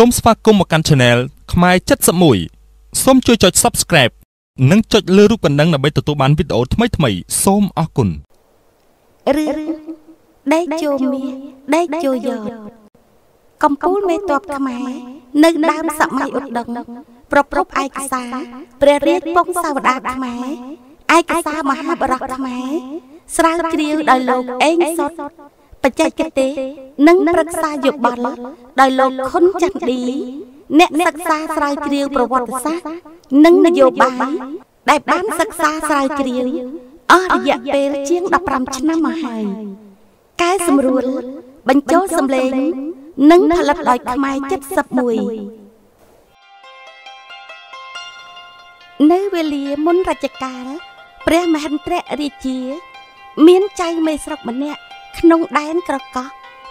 ส้มสปากุมกันชาแนลขมายจัดสมุยส้มช่วยจด subscribe นังจดเลือรูปกันนังนับไปตัวบ้านวิดีโอทั้งไม่ทั้งไม่ส้มอกุลหรือได้โจมีได้โจยอดกำปูไม่ตอบขมายนึกดามสมัยอุดดงปรบปรบไอกษาเปรียดป้องสาวดาขมายไอกษามหาบรักขมายสร้างเกลียวได้โลกเองสดปัจจัยเกษตรนั่งรักษาหยุดบอลได้โลกค้นจัดดีเนตศึกษาสายเกลียวประวัติศาสตร์นั่งนโยบายได้บ้านศึกษาสายเกลียวอ้อยอยากเปรเชียงดับรำชนะมาให้กายสมรุนบรรจบสำเร็จนั่งผลัดลอยขมายจับสับมวยในเวลีมุนราชการเปรียมหันเตะริจีเมียนใจไม่สลับมันเนี่ยขนมแดงกระกอบ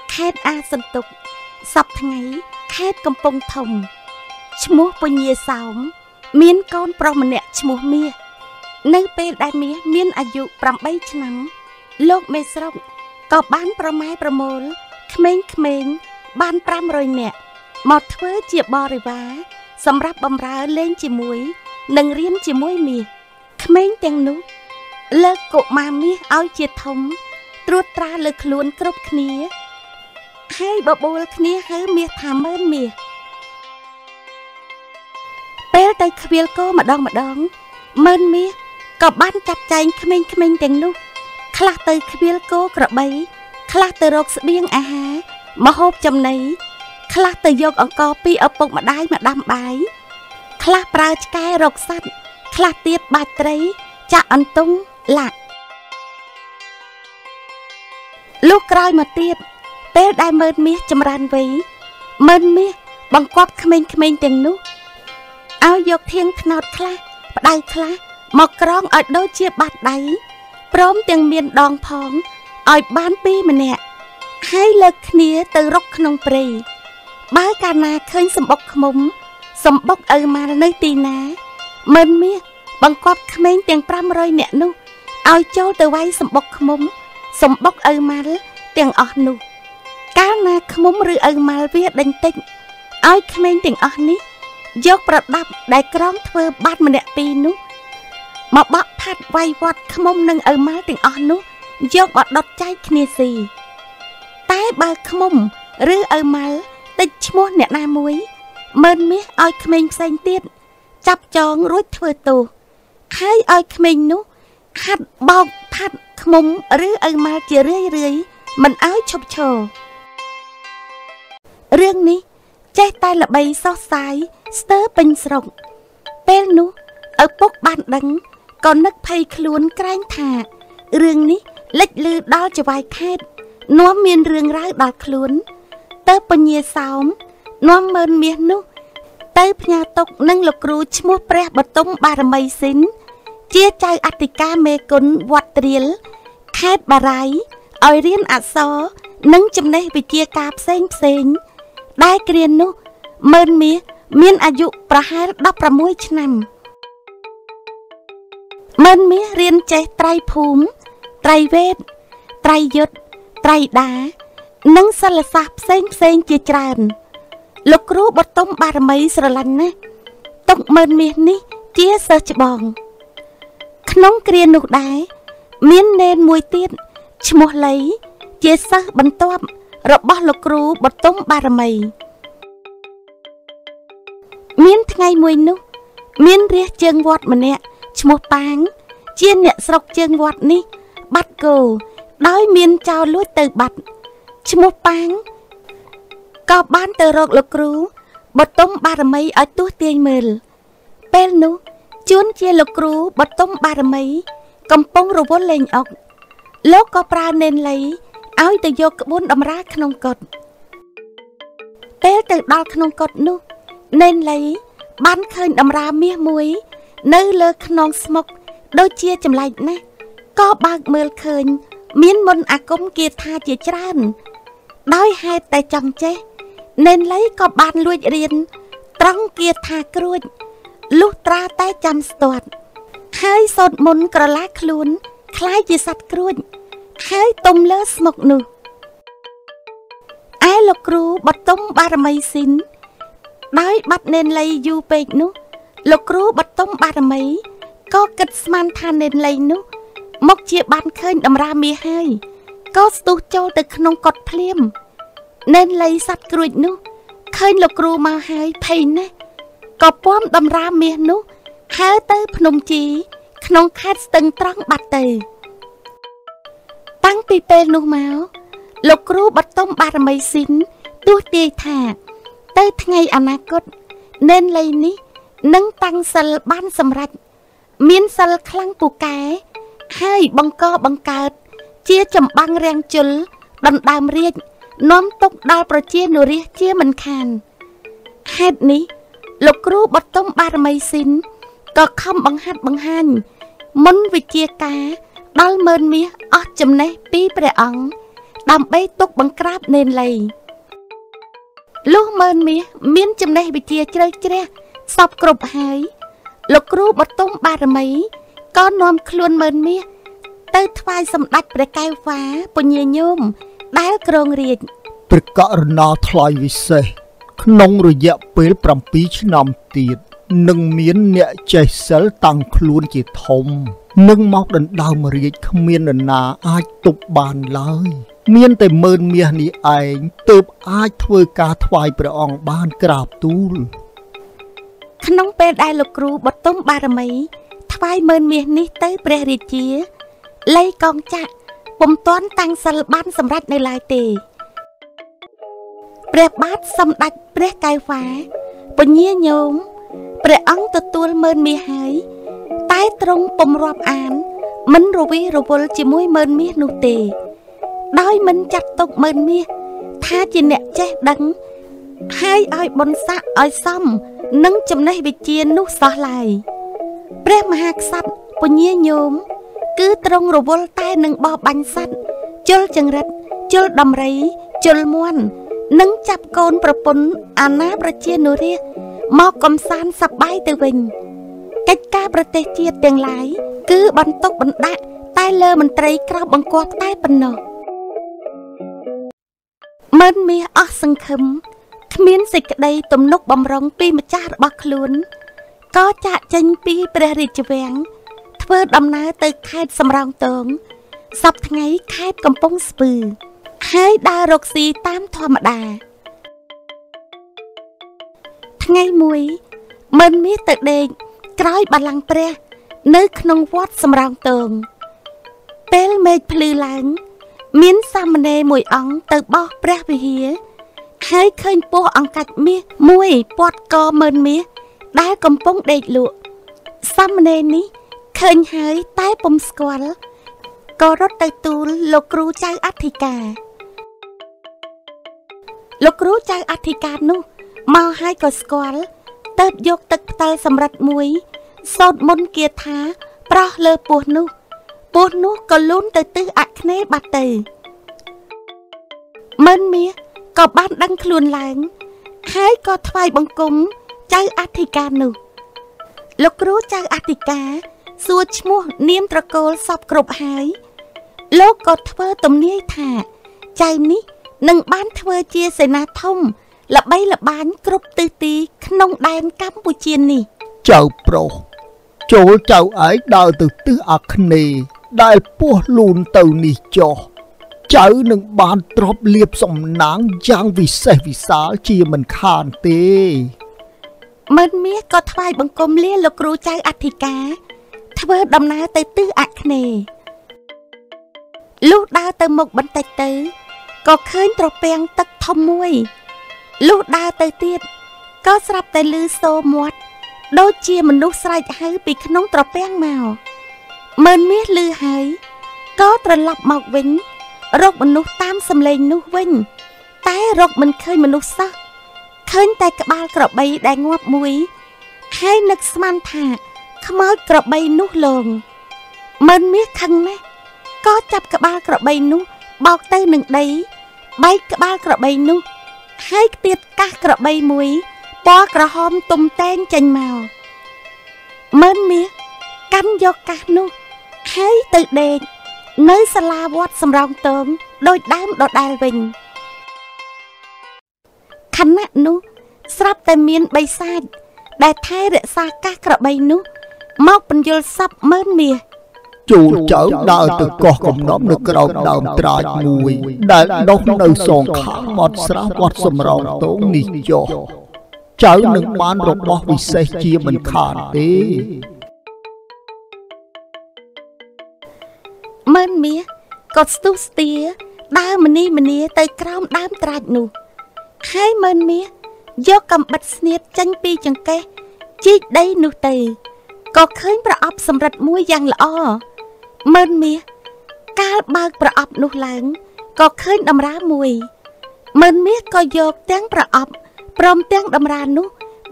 แคดอาสนตุกสับทไงแคดกำปงทมชมูปเยียสาวเมียนก้อนปรมันเนี่ยชมูเมียในเปได้เมียเมียนอายุประมาณชน้ำโลกไม่สลับก็บ้านประไม้ประโมลเขมงเขมงบ้านปรามรอยเนี่ยหมดเทอเจียบบริวาสำหรับบำราเล่นจีมวยนังเรียนจีมวยเมียเขมงแตงนุเลิกโกมาเมียเอาเจียทมตรวจตราเลยคลวนกรบคเนียให้บโบลคเนียให้เมียทำเมินเมียเปิลไตขวิลโกมาดองเมินเมียกับบ้านจับใจเขมงเขมงแตงนุคลาเตยขวิลโกกระใบคลาเตยรกสเบียงอาหารมาโฮบจำไหนคลาเตยยกออกปีเอาปกมาได้มาดำใบคลาปลาแก่รกสั้นคลาเตียบบาดไรจะอันตุงหลักลูกกลายมาเตียบเป้ได้เมินเมียจำรานไว้เมินเมียบังกอบเขมงเขมงแตงนุเอายกเทียงขนาดคลาได้คลามากรองอดโดเจียบบาดไดพร้อมเตียงเมียนดองพองอ่อยบ้านปีมันเนี่ยให้เลิกเนี้ยตือรกขนมปรีบ้านกานาเคยสมบกขมุมสมบกเออมาในตีนาเมินเมียบังกอบเขมงเตียงปรามรอยเนี่ยนุเอาโจตือไว้สมบกขมุมสมบกเออมาเตียงอ่อนนุกานาขมุมหรือเออมาเวียดันติงเอาเขมงเตียงอ่อนนี้ยกประดับได้กร้องเธอบ้านมันเนี่ยปีนุมาบกพัดไววัดขมุมนึงเออมาเตียงอ่อนนุยกบดดใจคณีสีใต้บาขมุมหรือเออมาติดชมวเนี่ยนามวยเมินเมียอ้อยเขมงเซนเตียนจับจองรุ่ยเธอตูให้อ้อยเขมงนุหัดบอพัดขมุมหรือเออมาเจเรื่อยๆมันอ้อยชบโชเรื่องนี้ใจใต้ละใบซอสายสเตอร์เป็นสรงเป็นนุเออปกบานดังก่อนนักภัยคลวนแกล้งถาเรื่องนี้เล็กลือดาวจะวายแคดน้อมเมียนเรื่องร้ายดาวคลุ้นเตอร์ปัญญาสาวน้อมเมินเมียนนุเตอร์พญาตกนั่งหลกรูชมัวแปรบต้มบารมีสินเจียใจอติกาเมกุลวัดเรียลแคดบารายเอาเรียนอัดซอนั่งจำได้ไปเจียกาบเส้นเส้นได้เกรียนนุเมินเมียเมียนอายุประหารดับประมวยชนำเมินเมียเรียนใจไตรภูมิไตรเวทไตรยศไตรดานังสารสับเซ้งเซ้งเจียจานลูกครูบดต้มบารมีสระลันนะตกเมินเมียนนี่เจียเสจบองขนมเกลียนหนุกได้เมียนเนนมวยเตี้ยนชมัวไหลเจียเสบันต้อมระบอลูกครูบดต้มบารมีเมียนไงมวยนุเมียนเรียเจียงวอดมันเนี่ยชมัวปางเจียเนี่ยสกเจียงวอดนี่บัดกูด้อยเมียนเจ้าลุ้ยเตอบัดชมูปังก็บ้านเตอรกลกรูบดต้มบารมีเอาตัวเตียงเมิลเป็นนุจวนเจียลกรูบดต้มบารมีกำปองรูบเลงออกแล้วก็ปลาเนนไหลเอาแต่โยกบุญอมราขนมกดเตอเตอดาวขนมกดนุเนนไหลบ้านเคยอมราเมียมวยเนื้อเลือขนมสมกโดยเจียจำไหลนะก็บางเมื่อคืนมิ้นมนอากมเกียรติธาเจียจรันด้อยให้แต่จังเจเน้นไล่ก็บานลุยเรียนตรังเกียรติธากรุดลูกตราแต่จำสตวดให้สดมนกระลาคลุนคล้ายเจียสัตว์กรุดให้ต้มเลือดสมกหนุไอ้ลูกครูบดต้มบารมีสิน ได้บัดเนนเลยยูเป็กนุลูกครูบัดต้มบาดไหมก็กึศมันทานเนนเลยนุมกเจียบันเคยดำรามีให้ก็สตูโจตึกขนมกดเพลียมเนนเลยสัตว์กรุดนุเคยลูกครูมาให้ไทยนะก็ป้อมดำรามีนุหาเตอพนมจีขนมคาดตึงตรังบัดเตยตั้งปีเปนุเมาลูกครูบัดต้มบาดไหมสินตัวตีแท้เตยทั้งไงอนาคตเน้นเลยนี้นั่งตั้งสลบ้านสำรัดมีนสลคลังปูแก่ให้บังก็บังเกิดเชี่ยจำบังแรงจุลดำดามเรียนน้อมตกดาวประเจียนุเรียเชี่ยมันคันเหตุนี้ลูกครูบัดต้มบารมีสินก็คำบังฮัดบังฮันมุนวิเชียกาดอลเมินเมียอจำในปีเปรอังดำไปตกบังกราบเน้นเลยลูกเมินมีมิ้นจำได้ไปเจียเจริญเจริญสอบกรุบหายลูกครูบดต้มบารมีก็นอนคลวนเมินมีเตยทวายสำลัดประกายฟ้าปุญญโยมได้กรงเรียนปริกรณาทลายวิเศษขนงระยะเปรี้ยปรำปีชนำตีดหนึ่งมิ้นเนี่ยใจเสลตังคลวนจิตทมหนึ่งมอกดันดาวมาเรียนขมิ้นดันนาอาตุบบานเลยเมียนแต่เมินเมียนี่เองเติบอาจเวกาถวายประองบ้านกราบตูลขนมเป็ดได้ลูกครูบดต้มบารมีถวายเมินเมียนี่เตยเปรริจีไล่กองจักปมต้อนตังสลบ้านสำรัดในลายเตยเปรบ้านสำดัดเปรกายฟ้าปนเยี่ยโยมเปรองตัวตัวเมินเมียหายใต้ตรงปมรอบอ่านมันรูวิรูบลจิมุยเมินเมียนูเตยดอยมันจัดตกเมินเมียถ้าจีเนะเจ๊ดังให้อ้อยบนสะอ้อยซ้ำนั่งจำในไปเจียนุสอลายเปรมหากสัตว์ปนเยี่ยโยมคือตรงรูบลใต้หนึ่งบอบันสัตว์เจลจังรัดเจลดำไรเจลม้วนนั่งจับโกนประปนอาณาประเจียนุเรียมอกกมซานสับใบตะวิงกัจกาประเทศเจียเตียงไหลคือบันตกบันดะใต้เลอมันไตรกราบบังกวกใต้ปนนอเมินเมียอสังคมขมิ้นสิกได้ตุ่มนกบำรองปีมจ่าบักลุนก็จะจังปีประดิษฐ์แหวงเพื่อดำนาตึกคายสำรองตงสับทั้งไงคายกำปงสปือให้ดารกสีตามธรรมดาทั้งไงมวยเมินเมียตึกเด็กกร้อยบาลังเปรนึกนงวอดสำรองตงเปิลเมฆพลือหลังมิ้นซามเนยมวยอังเติบบ่อเปรย์ไปเหี้ยให้เคยปูอังกัดเมียมวยปอดกอเมินเมียได้กำปงเด็กหลุซามเนยนี้เคยหายใต้ปมสควอลก็รถไตตูลโลกรู้ใจอธิกาโลกรู้ใจอธิกานุมาให้ก็สควอลเติบยกตึกตาสำรัดมวยสดมนเกียร์ท้าปลาเลอปวดนุปูนุก็ลุ้นเตยตื้ออักเนบัดเตยเมินเมียก็บ้านดังคลุนหลังให้ก็ทวายบังกุมใจอธิกาหนุลูกรู้ใจอธิกาสัวชมัวเนียมตะโกลสอบกรบหายโลกก็ทเวอตมเนียถ่าใจนี้หนึ่งบ้านทเวอเจียเสนาท่อมละใบละบ้านกรบตือตีขนมแดนกัมพูเชียนี่เจ้าโปรโจเจ้าไอ้ดาวตือตื้ออักเนได้พวกลูนตัวนี้จอเจ้าหนึ่งบานตรบเลียบสมนางยางวิเศษวิสาเจียมันขานเตมันเมียก็ทวายบังกมเลี้ยลูกครูใจอธิกาทเวอดำนาเตตื้ออักเนลูกดาวเตมกบันเตตื้อก็เคยตรบเปียงตักทมวยลูกดาวเตเตียดก็สลับแต่ลือโซมวดโดยเจียมันลูกใส่ให้ปีขนมตรบเปียงเมาเมินเมียลือหายก็ตรลับหมอกวิ่งรกมนุษย์ตามสำเร็จนุวิ่งแต่รกมันเคยมนุษย์ซักเคยแต่กระบาลกระใบได้งวบมุ้ยให้นักสมันถาขโมยกระใบนุลงเมินเมียคังแม่ก็จับกระบาลกระใบนุบอกเตยหนึ่งได้ใบกระบาลกระใบนุให้เตียดกะกระใบมุ้ยปอกระหอมตุ่มแตงจันเมาเมินเมียกันยกกะนุให้ตึกเด็กเนื้อสลาวัดสำรองเติมโดยดามดอดได้เวงขณะนุ สลับแต่เมียนใบซาดแต่แท้เด็กซาก้ากระใบนุ๊กมอกเป็นยลซับเมินเมียจูเจ้าดาวตะกอกน้อมนึกเราดาวตรายมวยได้ดอกในสองขาหมดสระวัดสมรองโตนิจเจ้าหนึ่งบ้านรบบ่วิเศษเชียมันขาดเอ้เมินเมียกดสุสเตียดาวมันนี่ไตกล้ามดาวตรายหนูให้เมินเมียยกกำบัดเนียดจังปีจังแกจีได้หนูเตยก็เคยประอับสำหรับมวยยังละอ้อเมินเมียกาบางประอับนุหลังก็เคยดำร้ามวยเมินเมียก็โยกแตงประอับพร้อมแตงดำรานุ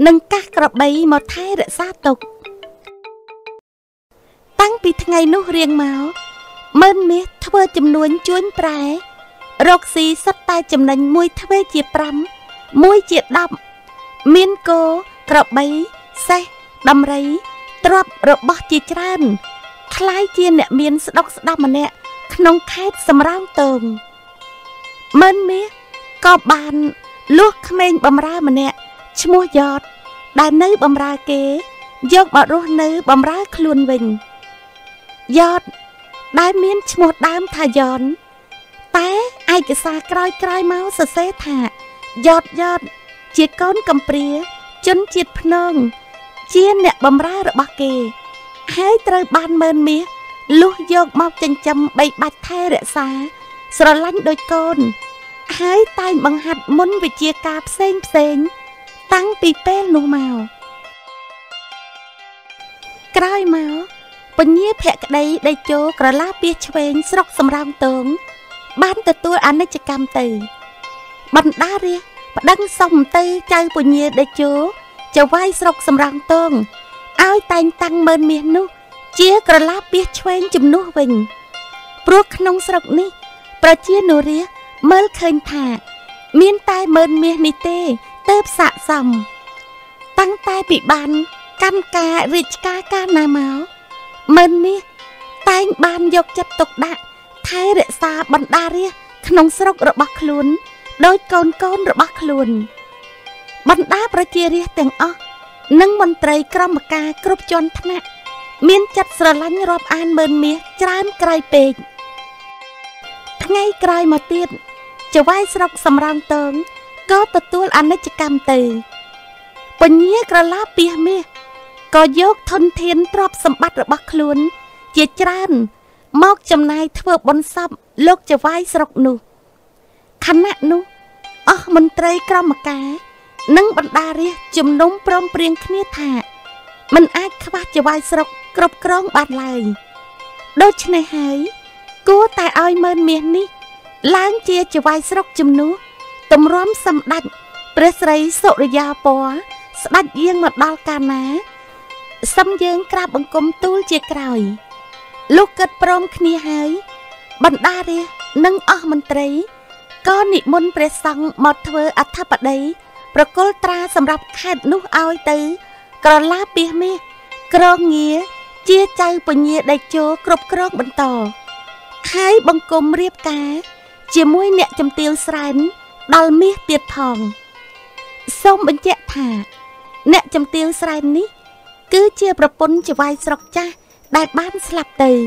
นังกากระใบหมดไทยเรศตกตั้งปีทไงนุเรียงเมาเมินเมียทเวจำนวนจวนแปรรกสีสัตตาจำนวนมวยทเวเจียปรำมวยเจียดำเมียนโกกระใบเซดำไรตรับระบจีจรันคล้ายเจียนเนี่ยเมียนสดอกสดามันเนี่ยขนมไข่สำราญเติมเมินเมียก็บานลูกเขมรบำรามันเนี่ยชั่วยอดได้เนื้อบำราเกยกบารุเนื้อบำราคลุนวิญยอดได้เมียนชั่วดามทายอนแต่ไอ้กษากรอยกรอยเมาสเสถะยอดเจียก้อนกำเปรี้ยจนเจียพนองเจียนเนี่ยบำราระบเกให้เตยบานเมินเมียลูกโยกมอกจันจำใบบัดแท้เรศาสระลันโดยโกนให้ตายบังหัดมุนไปเจียกาบเซ็งตั้งปีเป้ลูเมากล้อยเมาปนเยี่ยแผะใดได้โจกระลาเปียเฉวงสรกสำรองเติมบ้านแต่ตัวอันนัจกรรมเตยบันดาเรียปดังส่งเตยใจปนเยี่ยได้โจจะไหวสรกสำรังตงเอาไต่ตังเมินเมียนุเจียกระลาเปียชเวงจุมนุวิงปลวกขนมสรกนี่ประเจียโนเรียเมิลเคินถาเมียนตายเมินเมียนิเตเติบสะสมตั้งตายปีบันกันการิจกากานาเมาเมินเมียตายบานยกจับตกดะไทยเรศาบันดาเรียขนมสรกระบักขลุนโดยก้อนระบักขลุนบรรดาประเจรีแต่งอ้อนังมนตรีกรรมการกรุบจนทนะเมียนจัดสลันรอบอ่านเมินเมียจามไกลเปกทั้งไงไกลมาเตี้ยจะไหวสรกสำรองเติมก็ตัดตัวอันนัจกรรมเตยปนเยี่ยกระลาเปียเมียก็ยกทนเทียนรอบสมบัติระบักคลุนเจียจรานมอกจำนายเถื่อบนซับโลกจะไหวสรกนูคณะนูอ้อมนตรีกรรมการนังบรรดาเรียจุ่มน้มปลอมเปลี่ยนขณีถามันอาจขวาจะวายสรกกรบกรองบาดไหลโดยชนัยหายกูแต่อ้อยเมินเมียนนี่ล้างเจียจะวายสรกจุ่มนู้ตมร้อมสำดัดเปรสไรโสระยาปอสดัดเยี่ยงหมดดอลกานะซ้ำเยิงกราบบังคมตู้เจียกรอยลูกเกิดปลอมขณีหายบรรดาเรียนังอ้อมันตรีก็นิมนต์เปรสังหมดเถออัฐปะไดประกลตราสำหรับขัดนุเอาตือกระลาเปียเมกรองเงียเจียใจปนเงียได้โจกรบกรองบรรต่อให้บังกลมเรียบกาเจียมวยเนี่ยจำเตียวสรันดอลเมียเตียทองส้มบรรเจาะถาเนี่ยจำเตียวสรันนี้คือเจียประปนจะไวสรกจ้าได้บ้านสลับตือ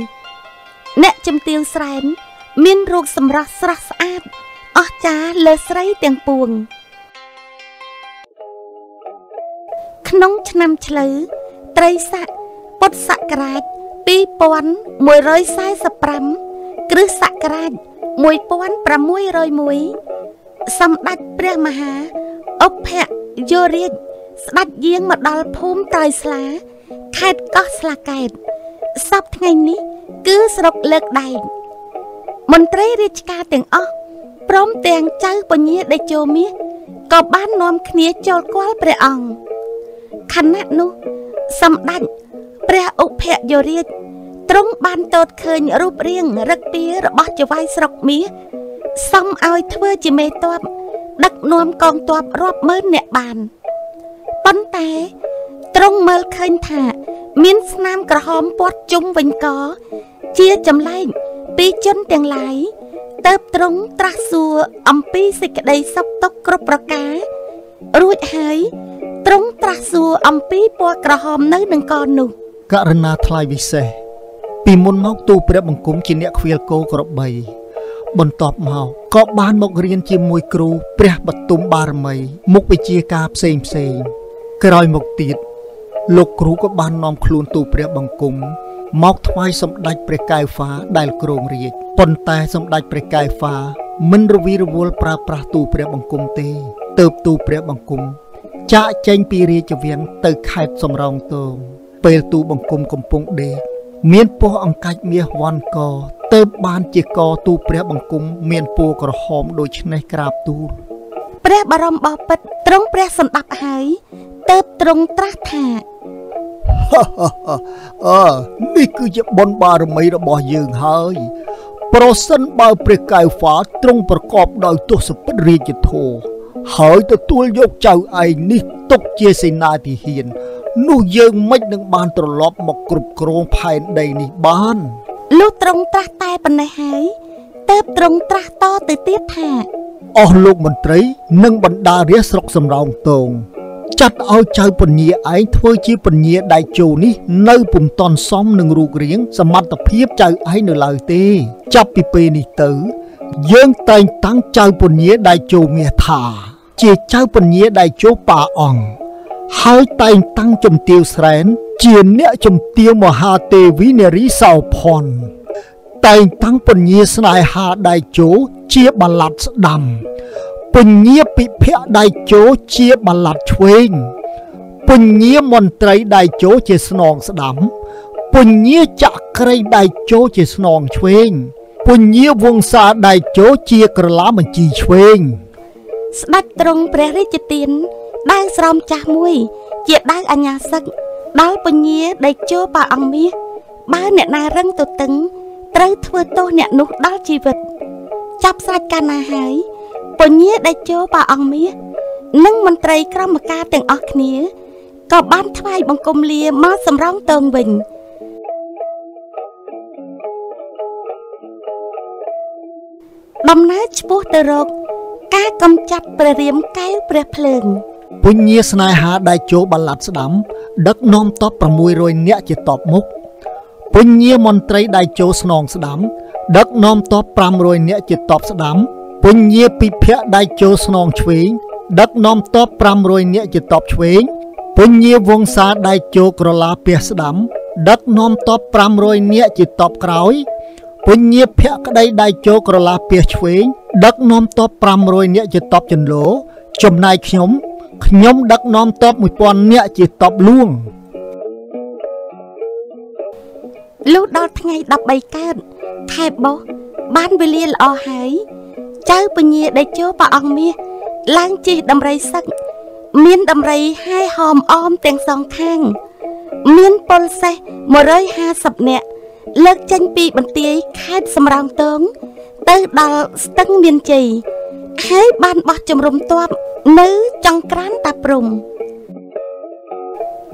เนี่ยจำเตียวสรันมีนรูกสำรักสระสะอาดอจ้าเลอสไรเตียงปวงขนมชนำเฉลยไตรสะปดสะกราดปีปอนมวยร้อยสายสปรัมกฤษกราดมวยปอนประมวยรอยมวยสำดัดเปรียมหาอบแพะโยเรียดสดัดเยียงมาดอลภูมิไตรสลาขาดก็สลาเกตซับไงนี้กือสรกเลิกใดมนตรีริชกาเตียงอ้อพร้อมเตียงเจ้าปนเยได้โจมีก็บ้านนอมเนียโจกวาลเปรองขณะนู้สำดันเปรียอุเพยโยเรียตรงบานโตดเคยรูปเรียงรักปีระบอจะไวสรกมีซ้ำเอาเทวจิเมตบดักนวมกองตบรอบเมินเนบานปั้นแต่ตรงเมินเคยถามิ้นสนามกระหอมปวดจุ่มวิงกอเจียจำไล่ปีจนเตียงไหลเติบตรงตราสัวอัมปีสิกได้ซับตกกรบประกา รูดเฮยตรงตราสัวอัมพีปัวกระหอมนั่งหนึ่งกอนหนุ่มการนาทลายวิเศษปีมุนมองตูเปรียบบังคุ้มกินเนื้อเคียวโกกระใบบนตอบเมาก็บ้านมกเรียนเชียมวยครูเปรียบบัดตุ้มบารมีมุกไปเชียกาบเซมเซงกระไรมกติดลูกครูก็บ้านนอมคลูนตูเปรียบบังคุ้มมอกทวายสมได้เปรกายฟ้าได้โครงเรียกปนแต่สมได้เปรกายฟ้ามันระวีระวลปราประตูเปรียบบังคุ้มเตเติบตูเปรียบบังคุ้มจะเจงปีเรียจะเวียงเติบไข่สมรองเติมเปิดตูบังคุ้มกำปงเดเมียนปัวอังกัดเมียวันกอเติบบานเจกอตูเปรียบบังคุ้มเมียนปัวกระหอมโดยชนัยกราบตูเปรียบบารมบอปัดตรงเปรียบสันตับหายเติบตรงตราแทฮ่าฮ่าฮ่านี่คือจะบนบารมีระบายยืงหายเพราะสันบาเปรกายฟ้าตรงประกอบโดยตัวสปัดเรียจิตโธหายตัวตัวยกเจ้าไอ้นี่ตกเจสินาที่เฮียนนู่ยืงไม่หนึ่งบานตลอดมากรุบโครงภายในนี่บานลูกตรงตราตายปัญหาเติบตรงตราต่อติดเตี้ยแท้อ๋อลูกมันตรีนึ่งบรรดาเรียสรกสำรองตรงจัดเอาใจปัญญาไอ้เพื่อชีปัญญาได้โจนี่ในปุ่มตอนซ้อมหนึ่งรูเรียงสมัติเพียบใจไอ้ในลายเตจับปีเปนิตือยื่นแต่งตั้งใจปัญญาได้โจเมียถาเจี๋ยใจปัญญาได้โจป่าอ่องหายแต่งตั้งจมเตียวแสนเจี๋ยเนื้อจมเตียวมหาเตวิเนริสาวพรแต่งตั้งปัญญาสนายหาได้โจเจี๋ยบาลัดดำปัญญาปิเพะได้โจเชียบลัดช่วยปัญญามนตรีได้โจเจสนองสดำปัญญาจักรได้โจเจสนองช่วยปัญญาวงศาได้โจเชียกระลามันจีช่วยสดัดตรงเปรริจตินได้สรมจ่ามวยเจียได้อัญญาสักได้ปัญญาได้โจป่าอังมีบ้านเนี่ยนายรังตัวตึงไตรทวีโตเนี่ยนุกได้ชีวิตจับสัดการนาหายปัญญาได้โจป่าอังมีนึ่งมันไตรกรรมกาแต่งออกเนื้อก็บ้านทวายบังกมเลียมาสำรองเติงบิงดำน้าชปูตรกกากำจัดเปรียมแก้วเปรียเพลิงปัญญาสนายหาได้โจบาลัดสดำดักน้อมตอบประมวยรวยเนื้อจะตอบมุกปัญญามนไตรได้โจสนองสดำดักน้อมตอบประมวยรวยเนื้อจะตอบสดำปัญญาปิเพะได้โจสนองช่วยดักน้อมตอบปรำรวยเนื้อจะตอบช่วยปัญญาวงศาได้โจกระลาเปียสดำดักน้อมตอบปรำรวยเนื้อจะตอบกร้อยปัญญาเพะก็ได้โจกระลาเปียช่วยดักน้อมตอบปรำรวยเนื้อจะตอบจนโหลจมนายขยมดักน้อมตอบมวยปอนเนื้อจะตอบล่วงลูกดอกไงดับใบแก้มแทบบ่บ้านเวลีลอหายเจ้าปัญญาได้โจป่าอังมีล้างจีดำไรสักเมียนดำไรให้หอมอ้อมเตียงสองข้างเมียนปนเซมร้อยห้าสับเนี่ยเลิกจันปีบันเตียคาดสำรองเติงเติร์ดสตั้งเมียนจีให้บ้านบอจมรมตัวนื้อจังกรันตาปรุง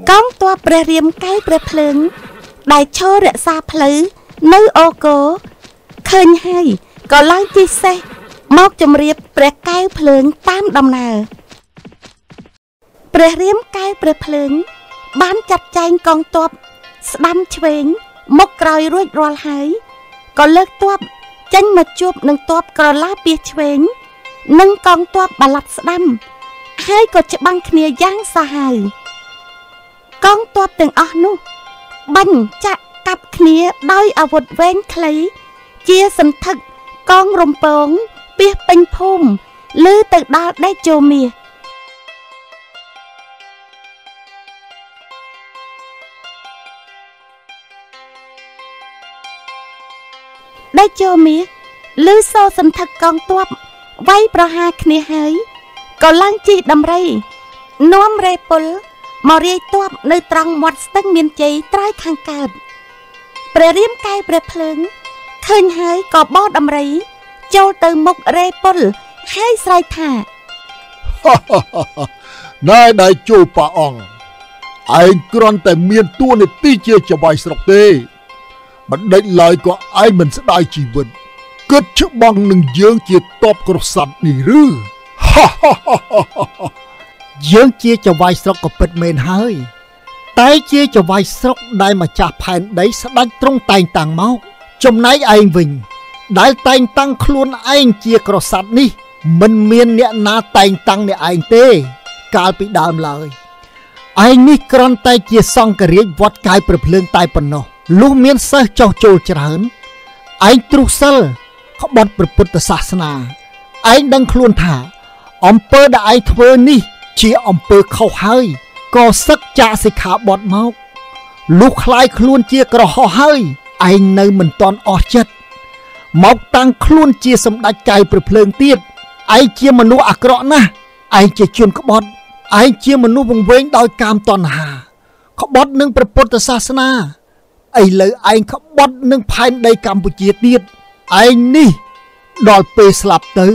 ก้องตัวเปรเรียมใกล้เปรเพลิงได้โชเรซาเพลือนื้อโอโกเคยให้ก็ล้างจีเซมอกจมเรียบเปรแก้วเพลิงตามดำนาเปรเรียมแก้วเปรเพลิงบ้านจัดแจงกองตบสดำเฉงมกกรอยรวดรอลหายก็เลิกตบจังมาจูบหนึ่งตบกระลาเปียเฉงหนึ่งกองตบบาลัดสดำให้ก็จะบังเขียย่างสหายกองตบตึงอ่อนุบังจะกับเขียดอยอาวุธเว้นคลีเจียสันทึกกองรมปองเปียเป็นพุ่มลือตึกดาได้โจมีได้โจมีลือโซสันทักกองตัวไว้ประหาคเนหายก็ล่างจีดำไรน้อมเรปลมอเรียตัวในตรังหมดตั้งเมียนใจใต้ทางการเปรเรียมกายเปรเพลิงเคยหายกอบบอดำไรโจเติมมุกเรปลให้ใส่ถาไ ด้ได้โจป่าอ่องไอ้กรอนแต่เมียนตัวในตีเจียจะใบสระเตมันได้ลายก็ไอ้มันสดายชีวิตเกิดชะบังหนึ่งเยื้องเจียตอบกระสับนี่หรือ ยังเชี่ยจะไวสกปรกเมนเฮ้ยแต่เชี่ยจะไวสกได้มาจากแผ่นได้สดังตรงแต่งต่างเมาจมไหนไอ้วิ่งได้แต่งตั้งคลุนไอ้เชี่ยกระสัดนี่มันเมียนเนี่ยนาแต่งตั้งเนี่ยไอ้เต้กาลปีดามเลยไอ้นี่กรอนแต่เชี่ยซองกระเรียบวัดกายเปลืเพลิงตายปนนอลูเมียนเสือเจ้าโจรเจริญไอ้ตรุษเซลเขาบดประพุทธศาสนาไอ้ดังคลุนถ่าอมเปอร์ได้เธอนี่เชี่ยอมเปอร์เข้าให้ก็สักจ่าสิขาบอดเมาลูกคลายคลุนเชี่ยกระห่อให้ไอ้ในเหมือนตอนออเจ็ดเมาตังคลุนเชี่ยสมดัยใจเปลืเพลิงเตี้ยไอ้เชี่ยมนุษย์อักระนะไอ้เชี่ยชวนขบอดไอ้เชี่ยมนุษย์วงเวงดอยกามตอนหาขบอดนึงประพุทธศาสนาไอ้เลยไอ้ขบอดนึงภายในกัมพูชีเตี้ยไอ้นี่ดอยเปสลับเตอ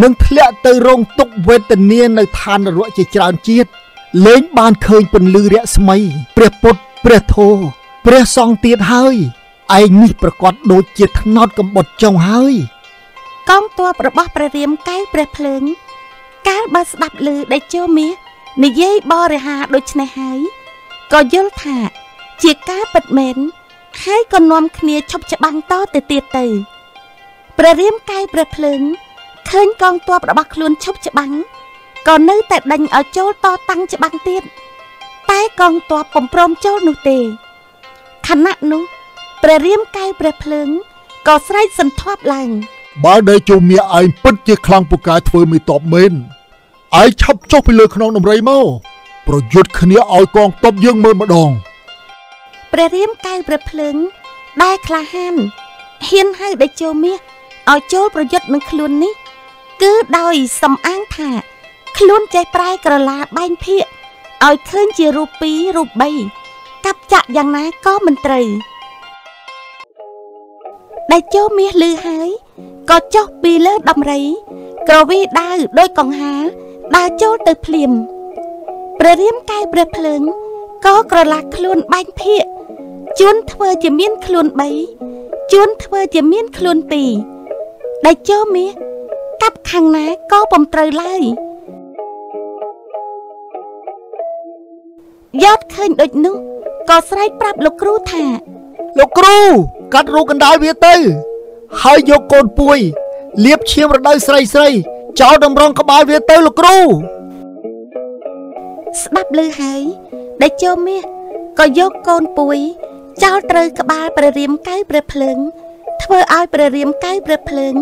นึงทะเลเตอรงตกเวทเนียในทานรัวเจจานเจี๊ยดเล้งบานเคยเป็นลือเรียสมัยเปรียปดเปรียโทเปรียซองเตี้ยให้ไอ้นี่ประกอบโดยเจี๊ยดนอดกับบดจงให้ก้องตัวประบอกประเรียมใกล้ประเพลิงการบัสดับลือได้เจ้าเมียในเย่บอริหาโดยชนะหายก็ยลถาเจียก้าปัดเหม็นให้ก็นวมเคลียชบจะบังต้อเตเตียเตยประเรียมใกล้ประเพลิงเคินกองตัวประบอกคลุนชบจะบังก็นึกแต่ดังเอาโจ้ต่อตั้งจะบังเตี้ยใต้กองตัวผมพร้อมโจ้หนูเตยขณะนู้ประเรียมใกล้ประเพลิงก็ใส่สันทวับหลังบาดได้จูเมียไอ้ปัดเจี๊ยคลังปุกายเธอไม่ตอบเมนไอ้ชับเจ้าไปเลยขนองน้ำไรเมาประยุทธ์คณีเอากองตบยื่งเมินมาดองประเรียมกายประเพลิงได้คลาหันเฮียนให้ได้จูเมียเอาโจ้ประยุทธ์มันคลุนนี่คือดอยสำอ้างถ่าคลุนใจปลายกระลาใบเพียเอาขึ้นเจรูปีรูปใบกับจะอย่างนั้นก็มันตรายได้โจ้เมียลือหายก็โจ้ปีเลิศดำไรกระวีดาโดยกองหาดาโจ้เตยเพลียมประเรียมกายประเพลิงก็กระลักคลุนใบเพียจุนเธอจะเมียนคลุนใบจุนเธอจะเมียนคลุนตีได้โจ้เมียกับขังนะก็ปมเตยไล่ยอดเคยโดยนุก็ใส่ปรับลูกครูถ่าลูกครูกัดรู้กันได้เวียเตยให้โยกโกนปุยเลียบเชี่ยมระดับใส่ใส่เจ้าดำรงกบาลเวเตอร์ลูกครูสบับลือหายได้เจ้าเมียก็โยกโกนปุยเจ้าเตยกบาลประเรียมใกล้ประเพลิงเธอเอาประเรียมใกล้ประเพลิง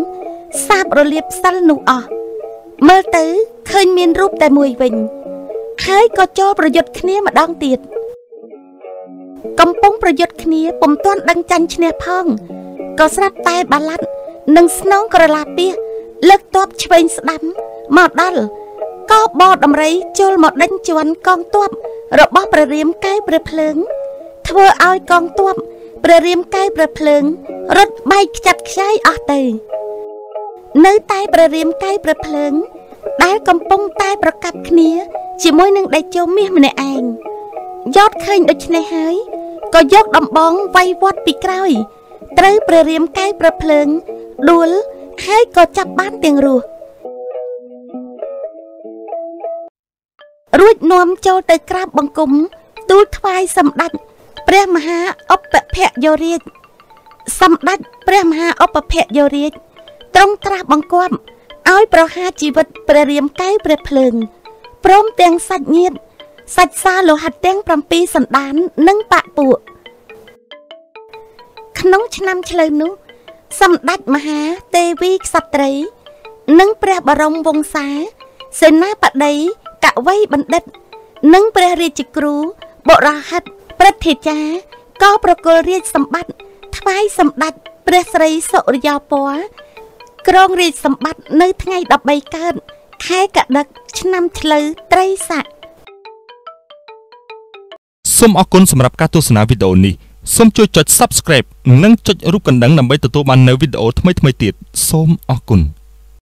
ทราบระเลียบสั้นหนูอ่ะเมื่อเตยเคยมีรูปแต่มวยวิญให้ก็โจประยุทธ์คเนียมาดองตีดกำปงประยุทธ์คเนียผมต้อนดังจันชเนพองก็สลับใต้บาลันนังสนองกระลาเปียเลิกตบชเวงสดำหมอดัลก็บอดำไรโจลหมอดันจวนกองตบระบอบประเรียมใกล้ประเพลิงเธอเอากองตบประเรียมใกล้ประเพลิงรถใบจัดใช้อเตยเนื้อใต้ประเรียมใกล้ประเพลิงได้กำปงใต้ประกับคเนียจิมวยนังได้โจมีมันในเองยอดเคยโดยชนะหายก็ยกดำบองไว้วอดปีกร้อยเตยประเรียมใกล้ประเพลิงดูลให้ก็จับบ้านเตียงรูรุ่ยนวมโจเตยกราบบังกุมตูทวายสำดัดเปรมหาอปเพะโยเรียดสำดัดเปรมหาอปเพะโยเรียดตรงกราบบังกุมเอาประหาชีวิตประเรียมใกล้ประเพลิงพร้อมเตียงสัตว์เงียบสัตว์ซาโลหัดเตียงประปีสันดานนึ่งปะปุขนมชนำเฉลยนุสำดัดมหาเตวีกสัตรีนึ่งเปรบรมวงศาเสนาปะไดกะไว้บันดัดนึ่งเปรริจิกรูบราหัดประเทจาก็ประกเรียสมบัติทวายสมบัติเปรสรีโสรยาปัวกรองรีสมบัติในทั้งไงดับใบเกินแค่กะดักชนำเฉลยไตรสะสมอคุณสำหรับการโฆษณาวิดีโอนี้សូមជួយចុច Subscribe និងចុចរូបកណ្ដឹងដើម្បីទទួលបាននូវវីដេអូថ្មីៗទៀតសូមអរគុណ